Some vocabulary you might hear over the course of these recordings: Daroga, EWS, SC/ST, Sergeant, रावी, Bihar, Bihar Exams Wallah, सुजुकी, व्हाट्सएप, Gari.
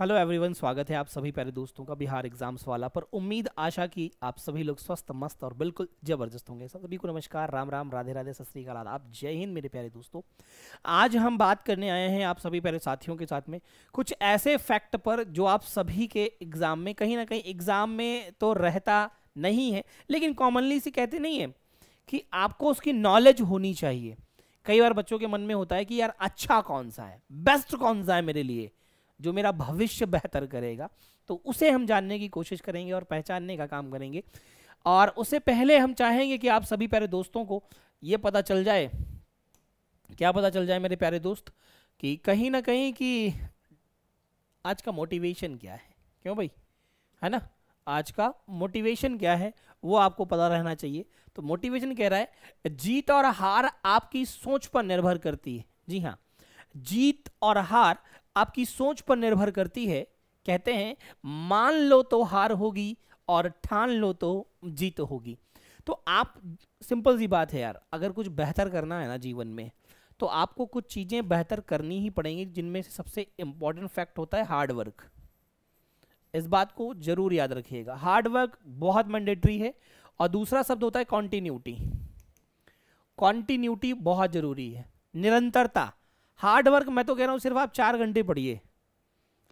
Hello everyone, स्वागत है आप सभी प्यारे दोस्तों का बिहार एग्जाम्स वाला पर। उम्मीद आशा की आप सभी लोग स्वस्थ, मस्त और बिल्कुल ज़बरदस्त होंगे। सभी को नमस्कार, राम राम, राधे राधे, सत श्री अकाल, आप जय हिंद मेरे प्यारे दोस्तों। आज हम बात करने आए हैं आप सभी प्यारे साथियों के साथ में कुछ ऐसे फैक्ट पर जो आप सभी के एग्ज़ाम में कहीं ना कहीं एग्ज़ाम में तो रहता नहीं है, लेकिन कॉमनली से कहते नहीं है कि आपको उसकी नॉलेज होनी चाहिए। कई बार बच्चों के मन में होता है कि यार अच्छा कौन सा है, बेस्ट कौन सा है मेरे लिए, जो मेरा भविष्य बेहतर करेगा। तो उसे हम जानने की कोशिश करेंगे और पहचानने का काम करेंगे। और उससे पहले हम चाहेंगे कि आप सभी प्यारे दोस्तों को ये पता चल जाए, क्या पता चल जाए मेरे प्यारे दोस्त, कि कहीं ना कहीं कि आज का मोटिवेशन क्या है। क्यों भाई, है ना, आज का मोटिवेशन क्या है वो आपको पता रहना चाहिए। तो मोटिवेशन कह रहा है जीत और हार आपकी सोच पर निर्भर करती है। जी हाँ, जीत और हार आपकी सोच पर निर्भर करती है। कहते हैं मान लो तो हार होगी और ठान लो तो जीत होगी। तो आप, सिंपल सी बात है यार, अगर कुछ बेहतर करना है ना जीवन में तो आपको कुछ चीज़ें बेहतर करनी ही पड़ेंगी, जिनमें से सबसे इम्पॉर्टेंट फैक्ट होता है हार्डवर्क। इस बात को जरूर याद रखिएगा, हार्डवर्क बहुत मैंडेटरी है। और दूसरा शब्द होता है कॉन्टिन्यूटी। कॉन्टिन्यूटी बहुत ज़रूरी है, निरंतरता। हार्डवर्क मैं तो कह रहा हूँ सिर्फ आप 4 घंटे पढ़िए,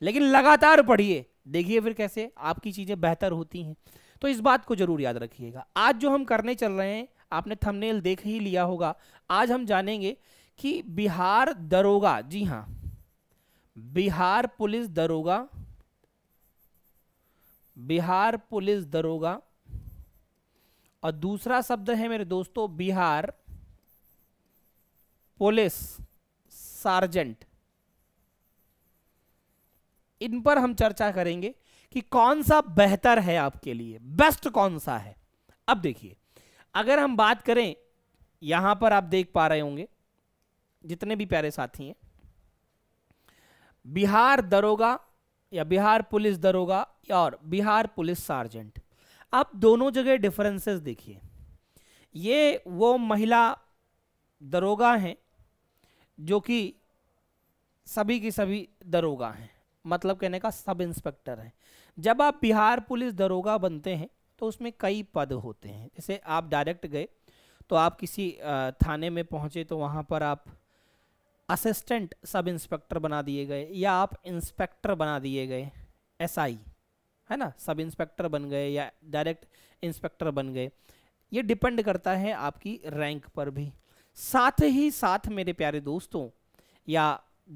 लेकिन लगातार पढ़िए, देखिए फिर कैसे आपकी चीज़ें बेहतर होती हैं। तो इस बात को जरूर याद रखिएगा। आज जो हम करने चल रहे हैं, आपने थंबनेल देख ही लिया होगा। आज हम जानेंगे कि बिहार दरोगा, जी हाँ, बिहार पुलिस दरोगा, बिहार पुलिस दरोगा, और दूसरा शब्द है मेरे दोस्तों बिहार पुलिस सार्जेंट। इन पर हम चर्चा करेंगे कि कौन सा बेहतर है आपके लिए, बेस्ट कौन सा है। अब देखिए, अगर हम बात करें, यहां पर आप देख पा रहे होंगे जितने भी प्यारे साथी हैं, बिहार दरोगा या बिहार पुलिस दरोगा और बिहार पुलिस सार्जेंट, आप दोनों जगह डिफरेंसेस देखिए। ये वो महिला दरोगा हैं जो कि सभी की सभी दरोगा हैं, मतलब कहने का सब इंस्पेक्टर हैं। जब आप बिहार पुलिस दरोगा बनते हैं तो उसमें कई पद होते हैं। जैसे आप डायरेक्ट गए तो आप किसी थाने में पहुंचे तो वहाँ पर आप असिस्टेंट सब इंस्पेक्टर बना दिए गए, या आप इंस्पेक्टर बना दिए गए, एसआई, है ना, सब इंस्पेक्टर बन गए या डायरेक्ट इंस्पेक्टर बन गए। ये डिपेंड करता है आपकी रैंक पर भी। साथ ही साथ मेरे प्यारे दोस्तों, या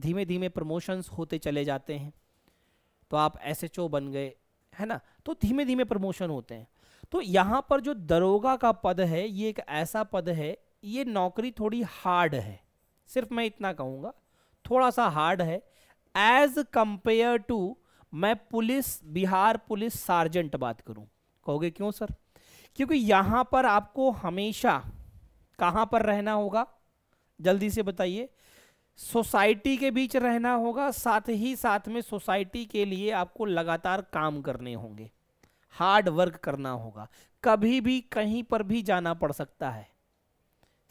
धीमे धीमे प्रमोशंस होते चले जाते हैं, तो आप एसएचओ बन गए, है ना, तो धीमे धीमे प्रमोशन होते हैं। तो यहाँ पर जो दरोगा का पद है, ये एक ऐसा पद है, ये नौकरी थोड़ी हार्ड है, सिर्फ मैं इतना कहूँगा, थोड़ा सा हार्ड है एज कंपेयर टू, मैं पुलिस बिहार पुलिस सार्जेंट बात करूँ। कहोगे क्यों सर? क्योंकि यहाँ पर आपको हमेशा कहाँ पर रहना होगा, जल्दी से बताइए। सोसाइटी के बीच रहना होगा, साथ ही साथ में सोसाइटी के लिए आपको लगातार काम करने होंगे, हार्ड वर्क करना होगा। कभी भी कहीं पर भी जाना पड़ सकता है।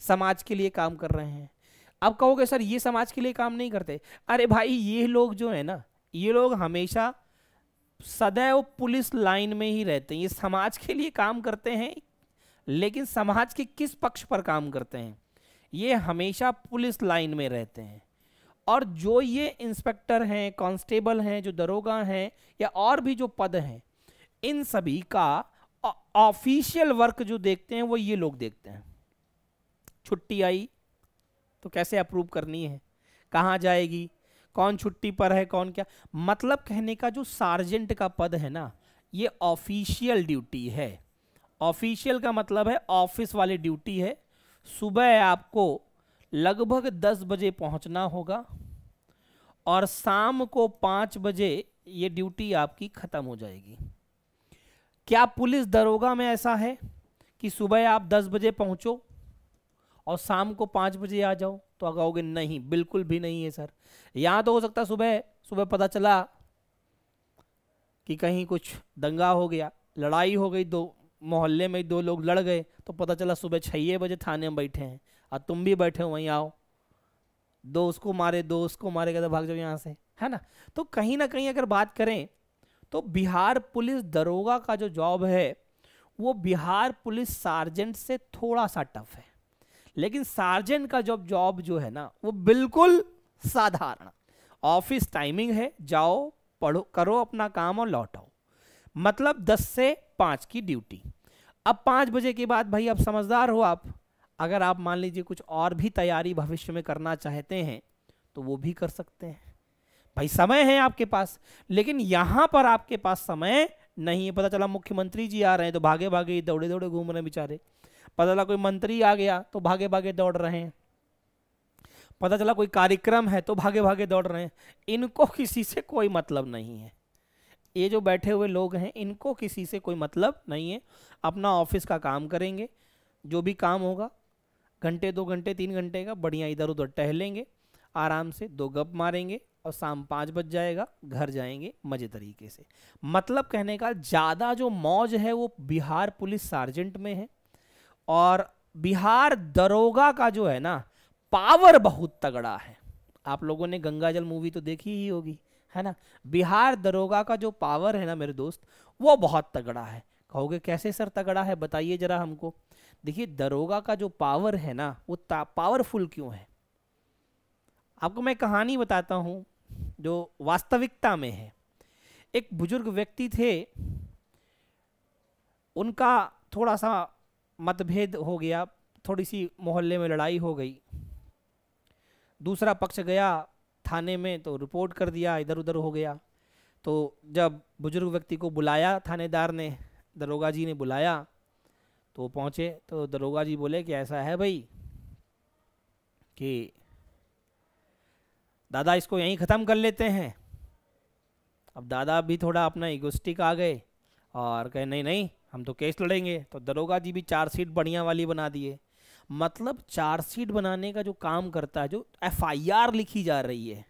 समाज के लिए काम कर रहे हैं, अब कहोगे सर ये समाज के लिए काम नहीं करते। अरे भाई, ये लोग जो है ना, ये लोग हमेशा सदैव पुलिस लाइन में ही रहते हैं। ये समाज के लिए काम करते हैं, लेकिन समाज के किस पक्ष पर काम करते हैं, ये हमेशा पुलिस लाइन में रहते हैं। और जो ये इंस्पेक्टर हैं, कांस्टेबल हैं, जो दरोगा हैं, या और भी जो पद हैं, इन सभी का ऑफिशियल वर्क जो देखते हैं वो ये लोग देखते हैं। छुट्टी आई तो कैसे अप्रूव करनी है, कहाँ जाएगी, कौन छुट्टी पर है, कौन क्या, मतलब कहने का जो सार्जेंट का पद है ना, ये ऑफिशियल ड्यूटी है। ऑफिशियल का मतलब है ऑफिस वाली ड्यूटी है। सुबह आपको लगभग 10 बजे पहुंचना होगा और शाम को 5 बजे ये ड्यूटी आपकी ख़त्म हो जाएगी। क्या पुलिस दरोगा में ऐसा है कि सुबह आप 10 बजे पहुंचो और शाम को 5 बजे आ जाओ? तो आप कहोगे नहीं, बिल्कुल भी नहीं है सर। यहाँ तो हो सकता है सुबह पता चला कि कहीं कुछ दंगा हो गया, लड़ाई हो गई, दो मोहल्ले में 2 लोग लड़ गए, तो पता चला सुबह 6 बजे थाने में बैठे हैं और तुम भी बैठे हो, वहीं आओ, 2 उसको मारे 2 उसको मारे, कहते भाग जाओ यहाँ से, है ना। तो कहीं ना कहीं अगर बात करें तो बिहार पुलिस दरोगा का जो जॉब है वो बिहार पुलिस सार्जेंट से थोड़ा सा टफ है, लेकिन सार्जेंट का जॉब जो है ना वो बिल्कुल साधारण ऑफिस टाइमिंग है, जाओ पढ़ो करो अपना काम और लौटाओ, मतलब 10 से 5 की ड्यूटी। अब 5 बजे के बाद भाई अब समझदार हो आप, अगर आप मान लीजिए कुछ और भी तैयारी भविष्य में करना चाहते हैं तो वो भी कर सकते हैं, भाई समय है आपके पास। लेकिन यहाँ पर आपके पास समय नहीं है, पता चला मुख्यमंत्री जी आ रहे हैं तो भागे भागे दौड़े दौड़े घूम रहे हैं बेचारे, पता चला कोई मंत्री आ गया तो भागे भागे दौड़ रहे हैं, पता चला कोई कार्यक्रम है तो भागे भागे दौड़ रहे हैं। इनको किसी से कोई मतलब नहीं है, ये जो बैठे हुए लोग हैं इनको किसी से कोई मतलब नहीं है, अपना ऑफिस का काम करेंगे, जो भी काम होगा घंटे 2 घंटे 3 घंटे का बढ़िया इधर उधर टहलेंगे, आराम से 2 गप मारेंगे और शाम 5 बज जाएगा, घर जाएंगे मजे तरीके से। मतलब कहने का ज़्यादा जो मौज है वो बिहार पुलिस सार्जेंट में है, और बिहार दरोगा का जो है ना पावर बहुत तगड़ा है। आप लोगों ने गंगाजल मूवी तो देखी ही होगी, है ना। बिहार दरोगा का जो पावर है ना मेरे दोस्त वो बहुत तगड़ा है। कहोगे कैसे सर तगड़ा है, बताइए जरा हमको। देखिए दरोगा का जो पावर है ना वो पावरफुल क्यों है, आपको मैं कहानी बताता हूँ जो वास्तविकता में है। एक बुजुर्ग व्यक्ति थे, उनका थोड़ा सा मतभेद हो गया, थोड़ी सी मोहल्ले में लड़ाई हो गई, दूसरा पक्ष गया थाने में तो रिपोर्ट कर दिया, इधर उधर हो गया। तो जब बुजुर्ग व्यक्ति को बुलाया थानेदार ने, दरोगा जी ने बुलाया तो वो पहुँचे तो दरोगा जी बोले कि ऐसा है भाई कि दादा इसको यहीं ख़त्म कर लेते हैं। अब दादा भी थोड़ा अपना इगोस्टिक आ गए और कहे नहीं नहीं हम तो केस लड़ेंगे। तो दरोगा जी भी 4 शीट बढ़िया वाली बना दिए। मतलब 4 शीट बनाने का जो काम करता है, जो एफआईआर लिखी जा रही है,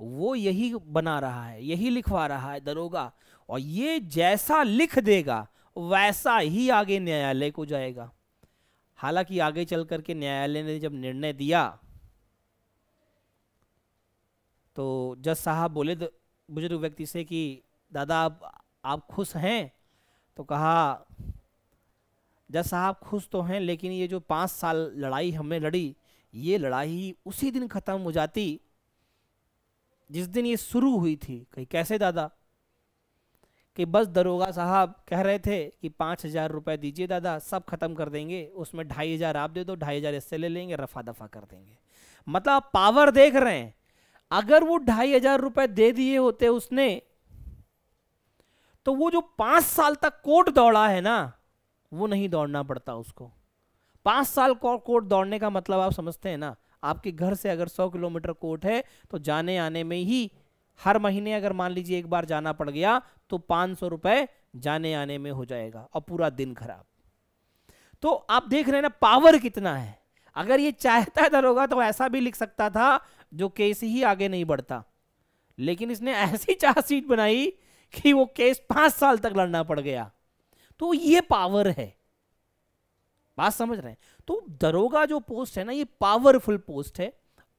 वो यही बना रहा है, यही लिखवा रहा है दरोगा। और ये जैसा लिख देगा वैसा ही आगे न्यायालय को जाएगा। हालांकि आगे चल करके न्यायालय ने जब निर्णय दिया तो जज साहब बोले बुजुर्ग व्यक्ति से कि दादा आप खुश हैं? तो कहा जज साहब खुश तो हैं, लेकिन ये जो 5 साल लड़ाई हमने लड़ी, ये लड़ाई उसी दिन ख़त्म हो जाती जिस दिन ये शुरू हुई थी। कहीं कैसे दादा? कि बस दरोगा साहब कह रहे थे कि 5,000 रुपये दीजिए दादा, सब ख़त्म कर देंगे, उसमें 2,500 आप दे दो, 2,500 इससे ले लेंगे, रफा दफा कर देंगे। मतलब आप पावर देख रहे हैं, अगर वो 2,500 रुपये दे दिए होते उसने तो वो जो 5 साल तक कोर्ट दौड़ा है ना वो नहीं दौड़ना पड़ता उसको। 5 साल कोर्ट दौड़ने का मतलब आप समझते हैं ना, आपके घर से अगर 100 किलोमीटर कोर्ट है तो जाने आने में ही हर महीने अगर मान लीजिए एक बार जाना पड़ गया तो 500 रुपये जाने आने में हो जाएगा और पूरा दिन खराब। तो आप देख रहे हैं ना पावर कितना है। अगर ये चाहता दरोगा तो ऐसा भी लिख सकता था जो केस ही आगे नहीं बढ़ता, लेकिन इसने ऐसी चार्जशीट बनाई कि वो केस 5 साल तक लड़ना पड़ गया। तो ये पावर है, बात समझ रहे हैं। तो दरोगा जो पोस्ट है ना ये पावरफुल पोस्ट है,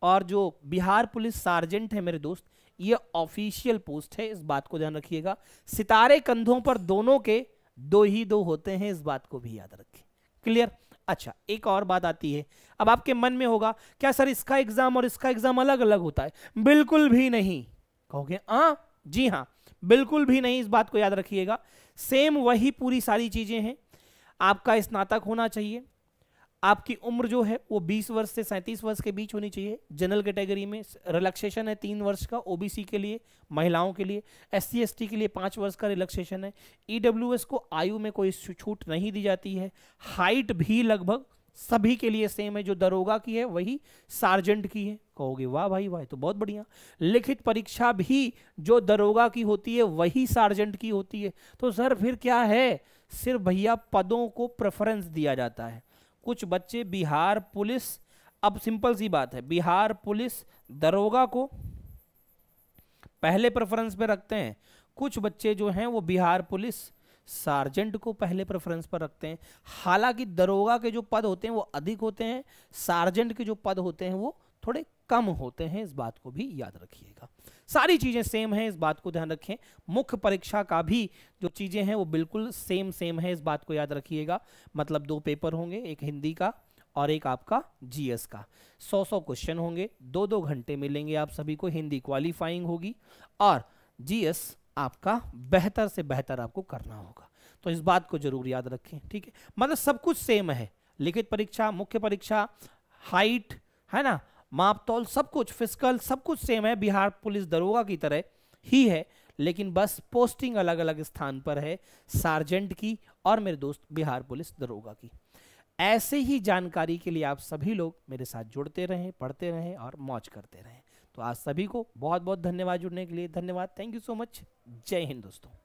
और जो बिहार पुलिस सार्जेंट है मेरे दोस्त ये ऑफिशियल पोस्ट है। इस बात को ध्यान रखिएगा, सितारे कंधों पर दोनों के 2 ही 2 होते हैं, इस बात को भी याद रखें। क्लियर? अच्छा, एक और बात आती है। अब आपके मन में होगा क्या सर इसका एग्जाम और इसका एग्जाम अलग अलग होता है? बिल्कुल भी नहीं। कहोगे हाँ जी हाँ, बिल्कुल भी नहीं। इस बात को याद रखिएगा, सेम वही पूरी सारी चीजें हैं। आपका स्नातक होना चाहिए, आपकी उम्र जो है वो 20 वर्ष से 37 वर्ष के बीच होनी चाहिए। जनरल कैटेगरी में रिलैक्सेशन है 3 वर्ष का, ओबीसी के लिए, महिलाओं के लिए, SC/ST के लिए 5 वर्ष का रिलैक्सेशन है। EWS को आयु में कोई छूट नहीं दी जाती है। हाइट भी लगभग सभी के लिए सेम है, जो दरोगा की है वही सार्जेंट की है। कहोगे वाह भाई वाह तो बहुत बढ़िया। लिखित परीक्षा भी जो दरोगा की होती है वही सार्जेंट की होती है। तो सर फिर क्या है, सिर्फ भैया पदों को प्रेफरेंस दिया जाता है। कुछ बच्चे बिहार पुलिस, अब सिंपल सी बात है, बिहार पुलिस दरोगा को पहले प्रेफरेंस पर रखते हैं, कुछ बच्चे जो हैं वो बिहार पुलिस सार्जेंट को पहले प्रेफरेंस पर रखते हैं। हालांकि दरोगा के जो पद होते हैं वो अधिक होते हैं, सार्जेंट के जो पद होते हैं वो थोड़े कम होते हैं, इस बात को भी याद रखिएगा। सारी चीज़ें सेम हैं, इस बात को ध्यान रखें। मुख्य परीक्षा का भी जो चीज़ें हैं वो बिल्कुल सेम है, इस बात को याद रखिएगा। मतलब दो पेपर होंगे, एक हिंदी का और एक आपका जीएस का। 100 क्वेश्चन होंगे, 2-2 घंटे मिलेंगे आप सभी को। हिंदी क्वालिफाइंग होगी और जीएस आपका बेहतर से बेहतर आपको करना होगा, तो इस बात को जरूर याद रखें, ठीक है। मतलब सब कुछ सेम है, लिखित परीक्षा, मुख्य परीक्षा, हाइट है ना, मापतौल, सब कुछ, फिजिकल, सब कुछ सेम है। बिहार पुलिस दरोगा की तरह ही है, लेकिन बस पोस्टिंग अलग अलग स्थान पर है, सार्जेंट की और मेरे दोस्त बिहार पुलिस दरोगा की। ऐसे ही जानकारी के लिए आप सभी लोग मेरे साथ जुड़ते रहें, पढ़ते रहें और मौज करते रहें। तो आज सभी को बहुत बहुत धन्यवाद जुड़ने के लिए। धन्यवाद, थैंक यू सो मच। जय हिंद दोस्तों।